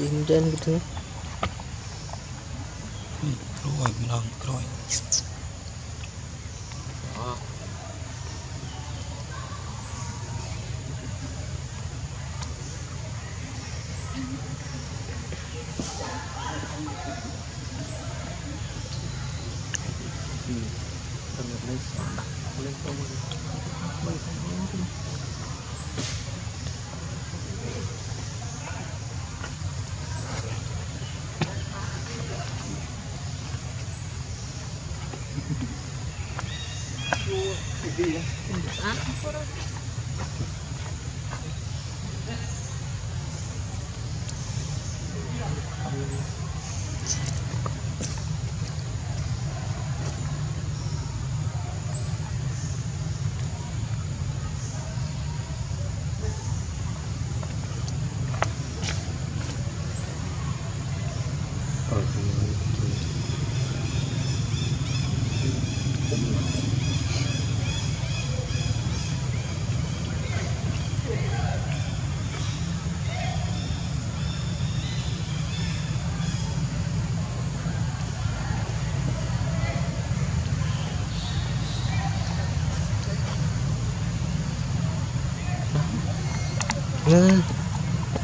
Ini hujan gitu ya. Kroy bilang kroy.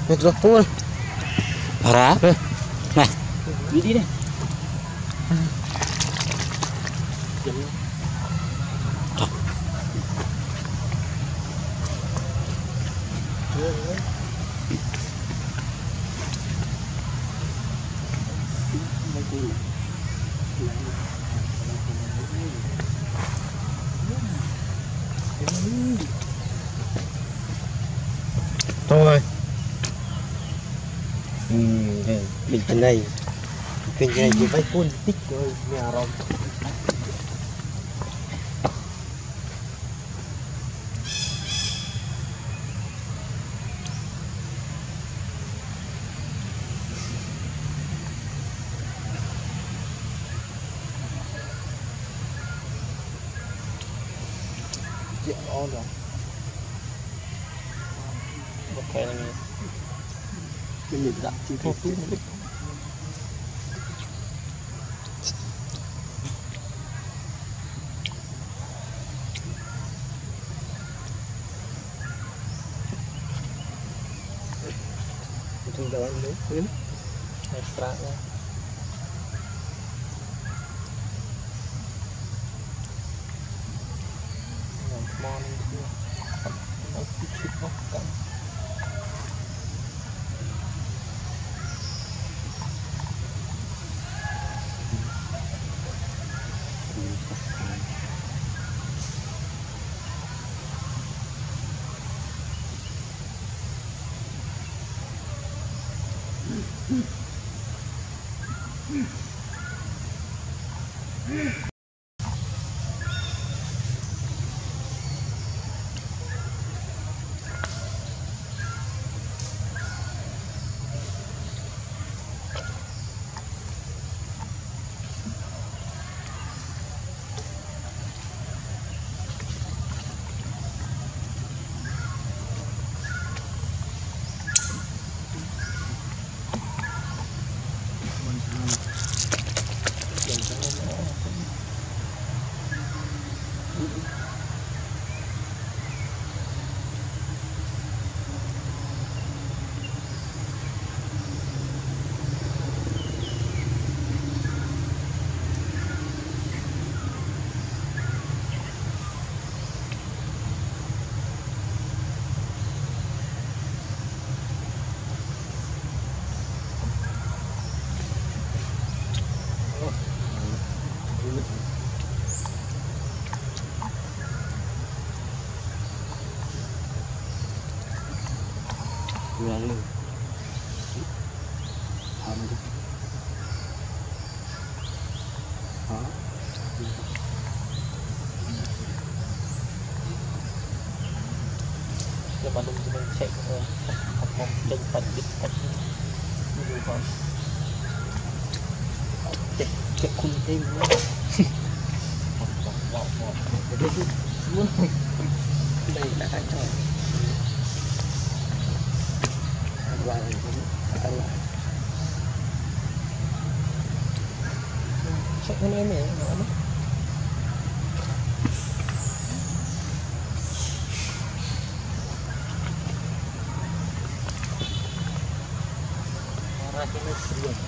Mikrofon parah nah jadi deh này cái này chỉ phải phun tích thôi nhà rồi chuyện on rồi một cái này cái gì dạng chỉ có phun tích extra ya. Ready? How many? Lepas tu kita check apa tempat discussion dulu kan. Check kunci. Jadi semua play nak kacau. Buat lagi, tak lah. Check mana ni? Mana? Orang ini serius.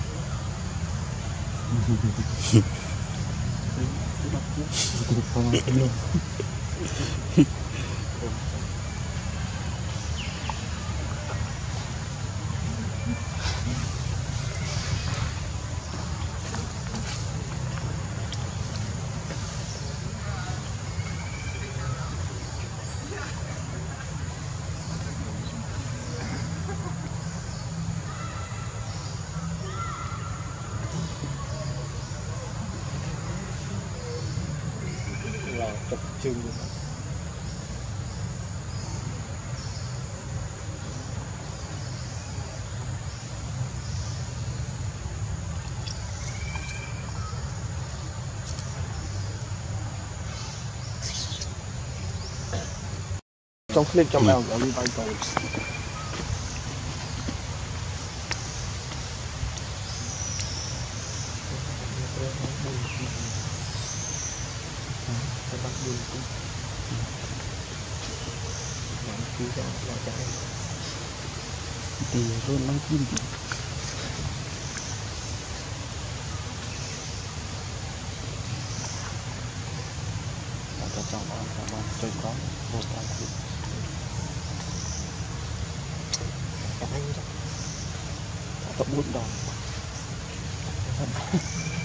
Tập trung được. Trong clip trong nào gọi đi bay cầu. Hãy subscribe cho kênh Ghiền Mì Gõ để không bỏ lỡ những video hấp dẫn. Hãy subscribe cho kênh Ghiền Mì Gõ để không bỏ lỡ những video hấp dẫn.